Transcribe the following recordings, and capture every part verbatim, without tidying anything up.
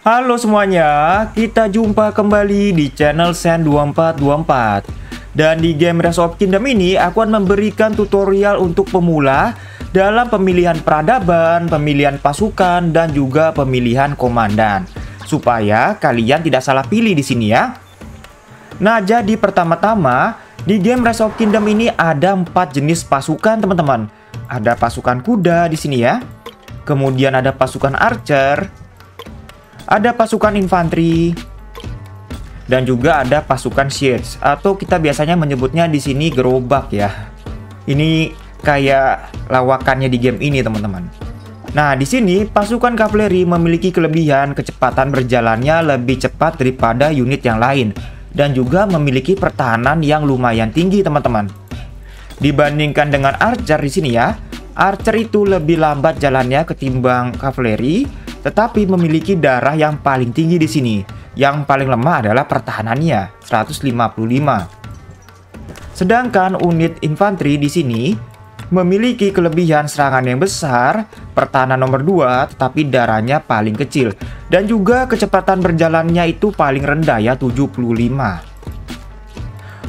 Halo semuanya, kita jumpa kembali di channel Sen dua empat dua empat. Dan di game Rise of Kingdom ini, aku akan memberikan tutorial untuk pemula dalam pemilihan peradaban, pemilihan pasukan, dan juga pemilihan komandan. Supaya kalian tidak salah pilih di sini ya. Nah, jadi pertama-tama, di game Rise of Kingdom ini ada empat jenis pasukan, teman-teman. Ada pasukan kuda di sini ya. Kemudian ada pasukan archer, ada pasukan infanteri, dan juga ada pasukan shields, atau kita biasanya menyebutnya di sini gerobak ya. Ini kayak lawakannya di game ini, teman-teman. Nah, di sini pasukan kavaleri memiliki kelebihan kecepatan berjalannya lebih cepat daripada unit yang lain, dan juga memiliki pertahanan yang lumayan tinggi, teman-teman. Dibandingkan dengan archer di sini ya, archer itu lebih lambat jalannya ketimbang kavaleri, tetapi memiliki darah yang paling tinggi di sini. Yang paling lemah adalah pertahanannya, seratus lima puluh lima. Sedangkan unit infanteri di sini memiliki kelebihan serangan yang besar, pertahanan nomor dua, tetapi darahnya paling kecil, dan juga kecepatan berjalannya itu paling rendah ya, tujuh puluh lima.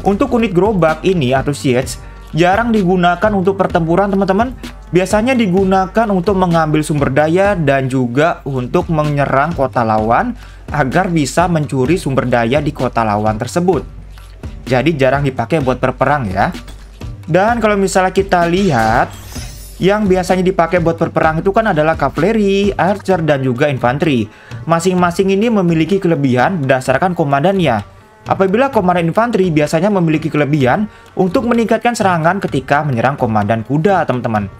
Untuk unit gerobak ini atau shields jarang digunakan untuk pertempuran, teman-teman. Biasanya digunakan untuk mengambil sumber daya dan juga untuk menyerang kota lawan agar bisa mencuri sumber daya di kota lawan tersebut. Jadi jarang dipakai buat berperang ya. Dan kalau misalnya kita lihat, yang biasanya dipakai buat berperang itu kan adalah kavaleri, archer, dan juga infanteri. Masing-masing ini memiliki kelebihan berdasarkan komandannya. Apabila komandan infanteri biasanya memiliki kelebihan untuk meningkatkan serangan ketika menyerang komandan kuda, teman-teman.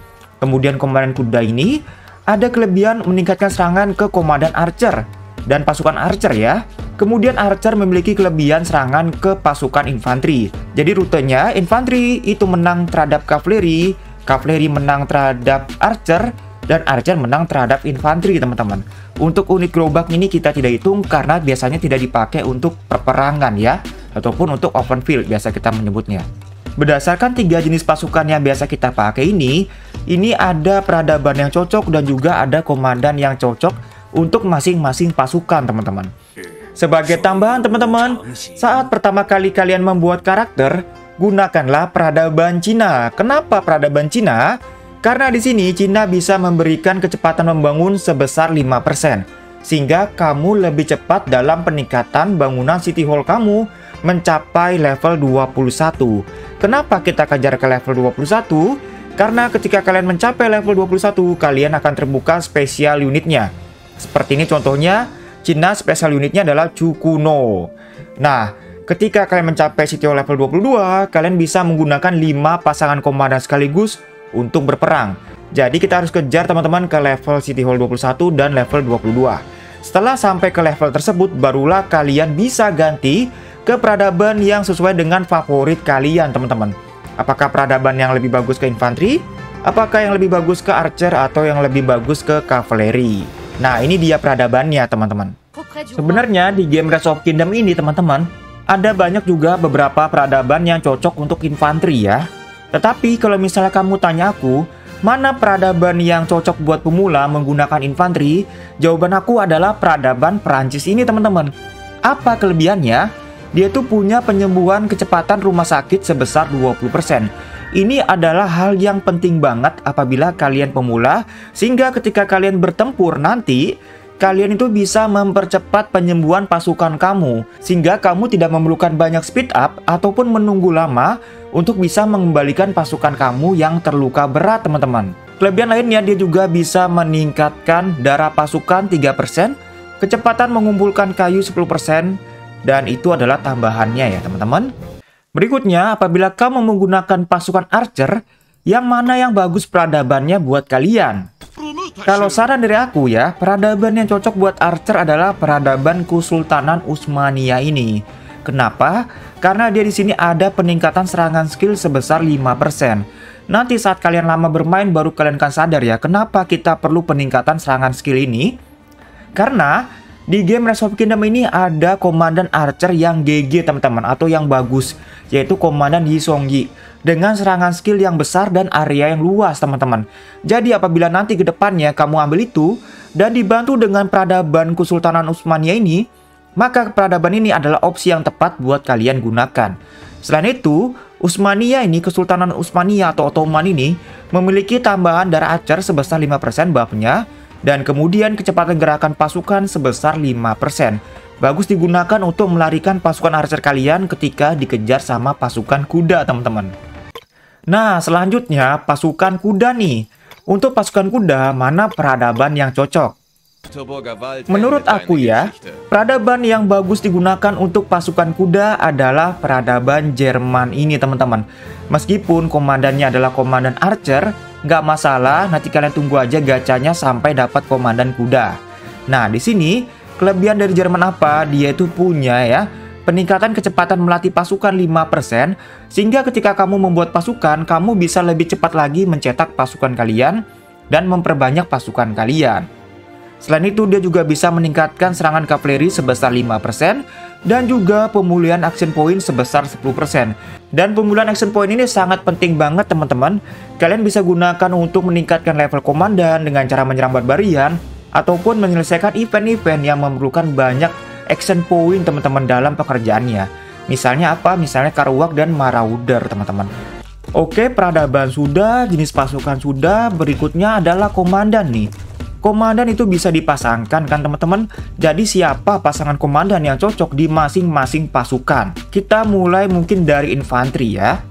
Kemudian komandan kuda ini ada kelebihan meningkatkan serangan ke komandan archer dan pasukan archer ya. Kemudian archer memiliki kelebihan serangan ke pasukan infanteri. Jadi rutenya infanteri itu menang terhadap kavaleri, kavaleri menang terhadap archer, dan archer menang terhadap infanteri, teman-teman. Untuk unit gerobak ini kita tidak hitung karena biasanya tidak dipakai untuk perperangan ya, ataupun untuk open field biasa kita menyebutnya. Berdasarkan tiga jenis pasukan yang biasa kita pakai ini, ini ada peradaban yang cocok dan juga ada komandan yang cocok untuk masing-masing pasukan, teman-teman. Sebagai tambahan, teman-teman, saat pertama kali kalian membuat karakter, gunakanlah peradaban Cina. Kenapa peradaban Cina? Karena di sini Cina bisa memberikan kecepatan membangun sebesar lima persen, sehingga kamu lebih cepat dalam peningkatan bangunan City Hall kamu mencapai level dua puluh satu. Kenapa kita kejar ke level dua puluh satu? Karena ketika kalian mencapai level dua puluh satu, kalian akan terbuka spesial unitnya. Seperti ini contohnya. Cina spesial unitnya adalah Chukuno. Nah, ketika kalian mencapai Scipio level dua puluh dua, kalian bisa menggunakan lima pasangan komandan sekaligus untuk berperang. Jadi kita harus kejar, teman-teman, ke level City Hall dua puluh satu dan level dua puluh dua. Setelah sampai ke level tersebut, barulah kalian bisa ganti ke peradaban yang sesuai dengan favorit kalian, teman-teman. Apakah peradaban yang lebih bagus ke infanteri? Apakah yang lebih bagus ke archer? Atau yang lebih bagus ke kavaleri? Nah, ini dia peradabannya, teman-teman. Sebenarnya di game Rise of Kingdom ini, teman-teman, ada banyak juga beberapa peradaban yang cocok untuk infanteri ya. Tetapi kalau misalnya kamu tanya aku, mana peradaban yang cocok buat pemula menggunakan infanteri? Jawaban aku adalah peradaban Perancis ini, teman-teman. Apa kelebihannya? Dia tuh punya penyembuhan kecepatan rumah sakit sebesar dua puluh persen. Ini adalah hal yang penting banget apabila kalian pemula, sehingga ketika kalian bertempur nanti, kalian itu bisa mempercepat penyembuhan pasukan kamu, sehingga kamu tidak memerlukan banyak speed up ataupun menunggu lama untuk bisa mengembalikan pasukan kamu yang terluka berat, teman-teman. Kelebihan lainnya, dia juga bisa meningkatkan darah pasukan tiga persen, kecepatan mengumpulkan kayu sepuluh persen, dan itu adalah tambahannya ya, teman-teman. Berikutnya, apabila kamu menggunakan pasukan archer, yang mana yang bagus peradabannya buat kalian? Kalau saran dari aku ya, peradaban yang cocok buat archer adalah peradaban Kesultanan Utsmania ini. Kenapa? Karena dia di sini ada peningkatan serangan skill sebesar lima persen. Nanti saat kalian lama bermain baru kalian akan sadar ya, kenapa kita perlu peningkatan serangan skill ini? Karena di game Rise of Kingdom ini ada komandan archer yang G G, teman-teman, atau yang bagus, yaitu komandan Yi Seong-gye, dengan serangan skill yang besar dan area yang luas, teman-teman. Jadi apabila nanti ke depannya kamu ambil itu, dan dibantu dengan peradaban Kesultanan Utsmaniyah ini, maka peradaban ini adalah opsi yang tepat buat kalian gunakan. Selain itu, Utsmaniyah ini, Kesultanan Utsmaniyah atau Ottoman ini, memiliki tambahan darah acar sebesar lima persen buffnya, dan kemudian kecepatan gerakan pasukan sebesar lima persen. Bagus digunakan untuk melarikan pasukan archer kalian ketika dikejar sama pasukan kuda, teman-teman. Nah, selanjutnya pasukan kuda nih. Untuk pasukan kuda, mana peradaban yang cocok? Menurut aku ya, peradaban yang bagus digunakan untuk pasukan kuda adalah peradaban Jerman ini, teman-teman. Meskipun komandannya adalah komandan archer, nggak masalah, nanti kalian tunggu aja gacanya sampai dapat komandan kuda. Nah, di sini kelebihan dari Jerman apa? Dia itu punya ya peningkatan kecepatan melatih pasukan lima persen, sehingga ketika kamu membuat pasukan, kamu bisa lebih cepat lagi mencetak pasukan kalian dan memperbanyak pasukan kalian. Selain itu, dia juga bisa meningkatkan serangan kavaleri sebesar lima persen dan juga pemulihan action point sebesar sepuluh persen. Dan pemulihan action point ini sangat penting banget, teman-teman. Kalian bisa gunakan untuk meningkatkan level komandan dengan cara menyerang barbarian, ataupun menyelesaikan event-event yang memerlukan banyak action point, teman-teman, dalam pekerjaannya. Misalnya apa? Misalnya Karuak dan Marauder, teman-teman. Oke, peradaban sudah, jenis pasukan sudah, berikutnya adalah komandan nih. Komandan itu bisa dipasangkan kan, teman-teman? Jadi siapa pasangan komandan yang cocok di masing-masing pasukan? Kita mulai mungkin dari infanteri ya.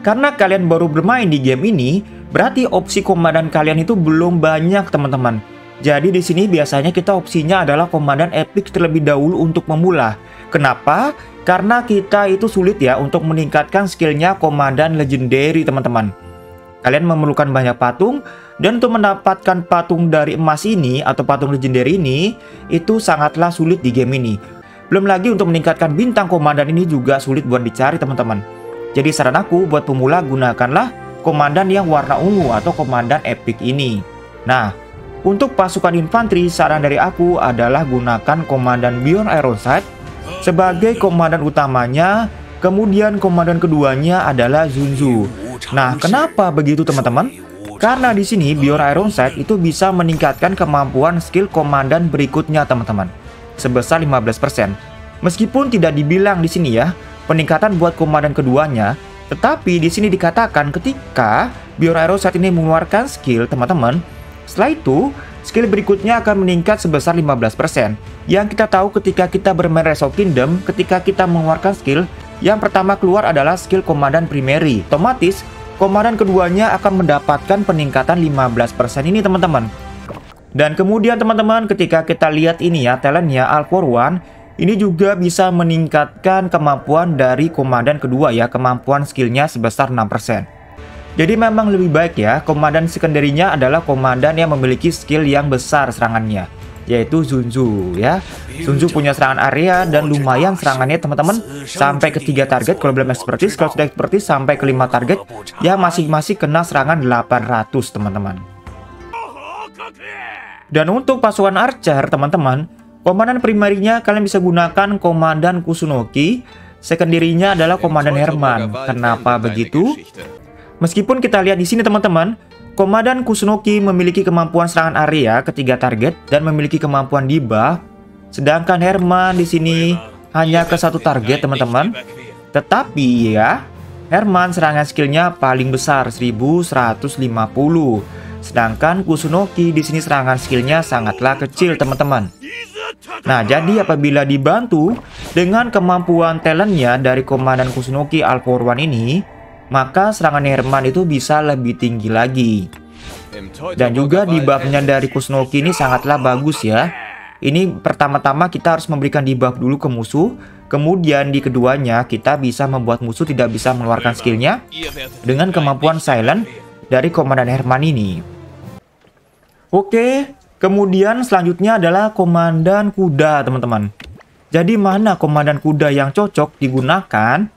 Karena kalian baru bermain di game ini, berarti opsi komandan kalian itu belum banyak, teman-teman. Jadi di sini biasanya kita opsinya adalah komandan epic terlebih dahulu untuk pemula. Kenapa? Karena kita itu sulit ya untuk meningkatkan skillnya komandan legendary, teman-teman. Kalian memerlukan banyak patung, dan untuk mendapatkan patung dari emas ini atau patung legendary ini, itu sangatlah sulit di game ini. Belum lagi untuk meningkatkan bintang komandan ini juga sulit buat dicari, teman-teman. Jadi saran aku buat pemula, gunakanlah komandan yang warna ungu atau komandan epic ini. Nah, untuk pasukan infanteri, saran dari aku adalah gunakan komandan Björn Ironside sebagai komandan utamanya, kemudian komandan keduanya adalah Sun Tzu. Nah, kenapa begitu, teman-teman? Karena di sini Björn Ironside itu bisa meningkatkan kemampuan skill komandan berikutnya, teman-teman, sebesar lima belas persen. Meskipun tidak dibilang di sini ya, peningkatan buat komandan keduanya, tetapi di sini dikatakan ketika Björn Ironside ini mengeluarkan skill, teman-teman, setelah itu, skill berikutnya akan meningkat sebesar lima belas persen. Yang kita tahu ketika kita bermain Rise of Kingdom, ketika kita mengeluarkan skill, yang pertama keluar adalah skill komandan primary. Otomatis, komandan keduanya akan mendapatkan peningkatan lima belas persen ini, teman-teman. Dan kemudian, teman-teman, ketika kita lihat ini ya, talentnya Al Forwan, ini juga bisa meningkatkan kemampuan dari komandan kedua ya, kemampuan skillnya sebesar enam persen. Jadi memang lebih baik ya, komandan sekunderinya adalah komandan yang memiliki skill yang besar serangannya, yaitu Sun Tzu ya. Sun Tzu punya serangan area dan lumayan serangannya, teman-teman, sampai ke tiga target kalau belum expertise, kalau sudah expertise sampai ke lima target, ya masing-masing kena serangan delapan ratus, teman-teman. Dan untuk pasukan archer, teman-teman, komandan primarinya kalian bisa gunakan komandan Kusunoki, sekunderinya adalah komandan Herman. Kenapa begitu? Meskipun kita lihat di sini, teman-teman, komandan Kusunoki memiliki kemampuan serangan area ketiga target dan memiliki kemampuan dibuff, sedangkan Herman di sini hanya ke satu target, teman-teman. Tetapi ya, Herman serangan skillnya paling besar seribu seratus lima puluh, sedangkan Kusunoki di sini serangan skillnya sangatlah kecil, teman-teman. Nah, jadi apabila dibantu dengan kemampuan talentnya dari komandan Kusunoki Al Forwan ini, maka serangan Herman itu bisa lebih tinggi lagi. Dan juga debuffnya dari Kusunoki ini sangatlah bagus ya. Ini pertama-tama kita harus memberikan debuff dulu ke musuh, kemudian di keduanya kita bisa membuat musuh tidak bisa mengeluarkan skillnya dengan kemampuan silent dari komandan Herman ini. Oke, kemudian selanjutnya adalah komandan kuda, teman-teman. Jadi mana komandan kuda yang cocok digunakan?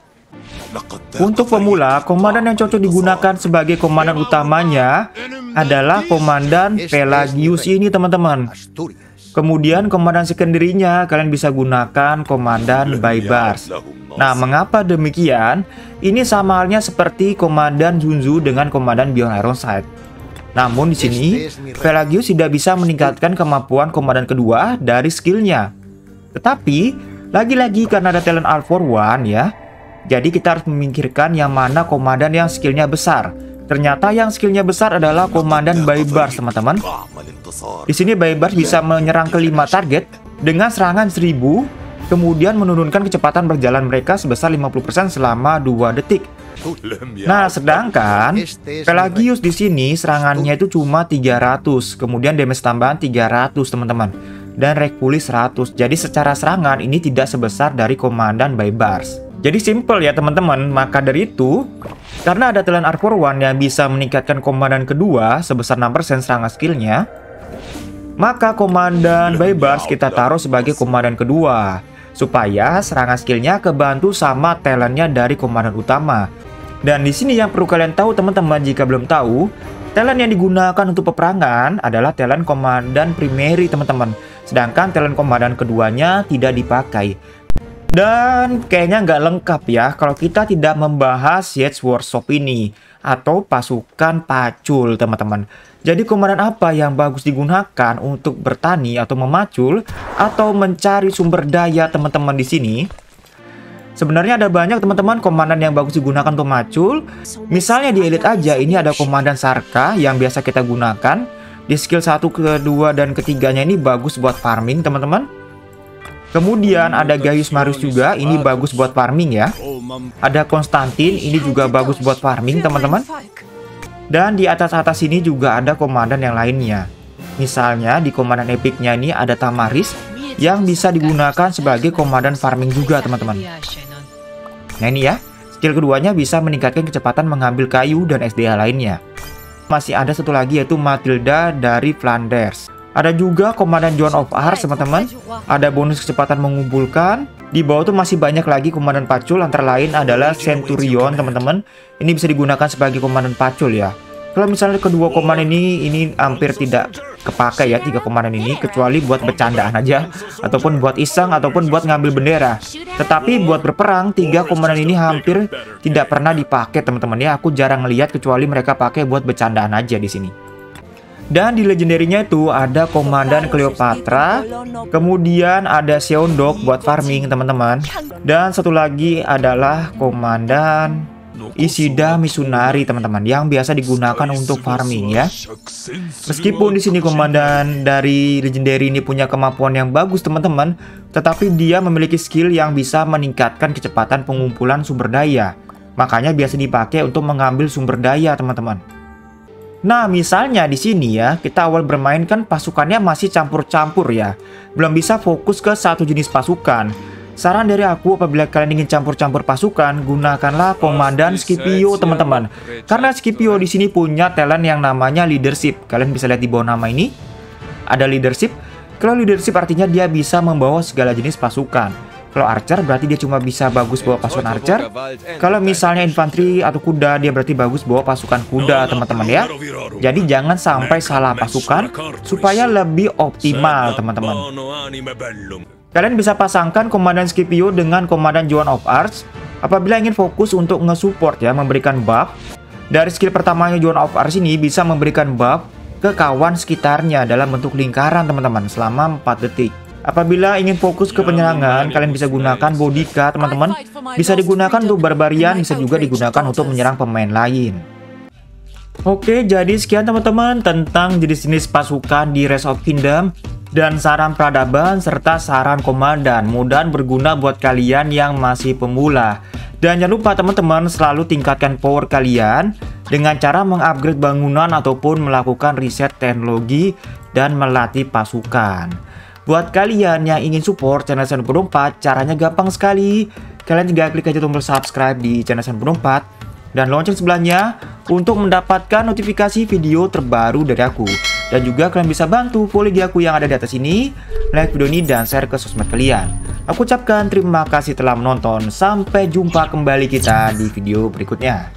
Untuk pemula, komandan yang cocok digunakan sebagai komandan utamanya adalah komandan Pelagius ini, teman-teman. Kemudian komandan sekunderinya kalian bisa gunakan komandan Baibars. Nah, mengapa demikian? Ini sama halnya seperti komandan Sun Tzu dengan komandan Björn Ironside. Namun di sini, Pelagius tidak bisa meningkatkan kemampuan komandan kedua dari skillnya. Tetapi, lagi-lagi karena ada talent all for one ya, jadi kita harus memikirkan yang mana komandan yang skillnya besar. Ternyata yang skillnya besar adalah komandan Baibars, teman-teman. Di sini Baibars bisa menyerang kelima target dengan serangan seribu, kemudian menurunkan kecepatan berjalan mereka sebesar lima puluh persen selama dua detik. Nah, sedangkan Pelagius di sini serangannya itu cuma tiga ratus, kemudian damage tambahan tiga ratus, teman-teman. Dan rekpuli seratus. Jadi secara serangan ini tidak sebesar dari komandan Baibars. Jadi simple ya teman-teman, maka dari itu, karena ada talent all for one yang bisa meningkatkan komandan kedua sebesar enam persen serangan skillnya, maka komandan Baibars kita taruh sebagai komandan kedua, supaya serangan skillnya kebantu sama talentnya dari komandan utama. Dan di sini yang perlu kalian tahu teman-teman, jika belum tahu, talent yang digunakan untuk peperangan adalah talent komandan primary teman-teman, sedangkan talent komandan keduanya tidak dipakai. Dan kayaknya nggak lengkap ya kalau kita tidak membahas Yates Workshop ini atau pasukan pacul teman-teman. Jadi komandan apa yang bagus digunakan untuk bertani atau memacul atau mencari sumber daya teman-teman di sini? Sebenarnya ada banyak teman-teman komandan yang bagus digunakan untuk macul. Misalnya di Elite aja ini ada komandan Sarka yang biasa kita gunakan. Di skill satu, kedua, dan ketiganya ini bagus buat farming teman-teman. Kemudian ada Gaius Marius juga, ini bagus buat farming ya. Ada Konstantin, ini juga bagus buat farming teman-teman. Dan di atas-atas ini juga ada komandan yang lainnya. Misalnya di komandan epicnya ini ada Tomyris, yang bisa digunakan sebagai komandan farming juga teman-teman. Nah ini ya, skill keduanya bisa meningkatkan kecepatan mengambil kayu dan S D A lainnya. Masih ada satu lagi yaitu Matilda dari Flanders. Ada juga komandan Joan of Arc, teman-teman. Ada bonus kecepatan mengumpulkan. Di bawah tuh masih banyak lagi komandan pacul, antara lain adalah Centurion, teman-teman. Ini bisa digunakan sebagai komandan pacul ya. Kalau misalnya kedua komandan ini, ini hampir tidak kepakai ya, tiga komandan ini. Kecuali buat bercandaan aja, ataupun buat iseng, ataupun buat ngambil bendera. Tetapi buat berperang, tiga komandan ini hampir tidak pernah dipakai, teman-teman. Ya, aku jarang ngeliat kecuali mereka pakai buat bercandaan aja di sini. Dan di legendary-nya itu ada komandan Cleopatra, kemudian ada Seondok buat farming teman-teman, dan satu lagi adalah komandan Ishida Mitsunari teman-teman, yang biasa digunakan untuk farming ya. Meskipun di sini komandan dari legendary ini punya kemampuan yang bagus teman-teman, tetapi dia memiliki skill yang bisa meningkatkan kecepatan pengumpulan sumber daya, makanya biasa dipakai untuk mengambil sumber daya teman-teman. Nah, misalnya di sini ya, kita awal bermain kan pasukannya masih campur-campur ya. Belum bisa fokus ke satu jenis pasukan. Saran dari aku, apabila kalian ingin campur-campur pasukan, gunakanlah komandan Scipio, teman-teman. Karena Scipio di sini punya talent yang namanya leadership. Kalian bisa lihat di bawah nama ini, ada leadership. Kalau leadership artinya dia bisa membawa segala jenis pasukan. Kalau archer berarti dia cuma bisa bagus bawa pasukan archer. Kalau misalnya infanteri atau kuda, dia berarti bagus bawa pasukan kuda teman-teman ya. Jadi jangan sampai salah pasukan supaya lebih optimal teman-teman. Kalian bisa pasangkan komandan Scipio dengan komandan Joan of Arc apabila ingin fokus untuk nge-support ya, memberikan buff. Dari skill pertamanya Joan of Arc ini bisa memberikan buff ke kawan sekitarnya dalam bentuk lingkaran teman-teman selama empat detik. Apabila ingin fokus ke penyerangan, kalian bisa gunakan Bodhika, teman-teman. Bisa digunakan untuk barbarian, bisa juga digunakan untuk menyerang pemain lain. Oke, jadi sekian teman-teman tentang jenis-jenis pasukan di Rise of Kingdom dan saran peradaban serta saran komandan. Mudah-mudahan berguna buat kalian yang masih pemula. Dan jangan lupa teman-teman selalu tingkatkan power kalian dengan cara mengupgrade bangunan ataupun melakukan riset teknologi dan melatih pasukan. Buat kalian yang ingin support channel Sen dua dua empat, caranya gampang sekali. Kalian tinggal klik aja tombol subscribe di channel Sen dua dua empat dan lonceng sebelahnya untuk mendapatkan notifikasi video terbaru dari aku. Dan juga kalian bisa bantu poligi aku yang ada di atas ini, like video ini dan share ke sosmed kalian. Aku ucapkan terima kasih telah menonton. Sampai jumpa kembali kita di video berikutnya.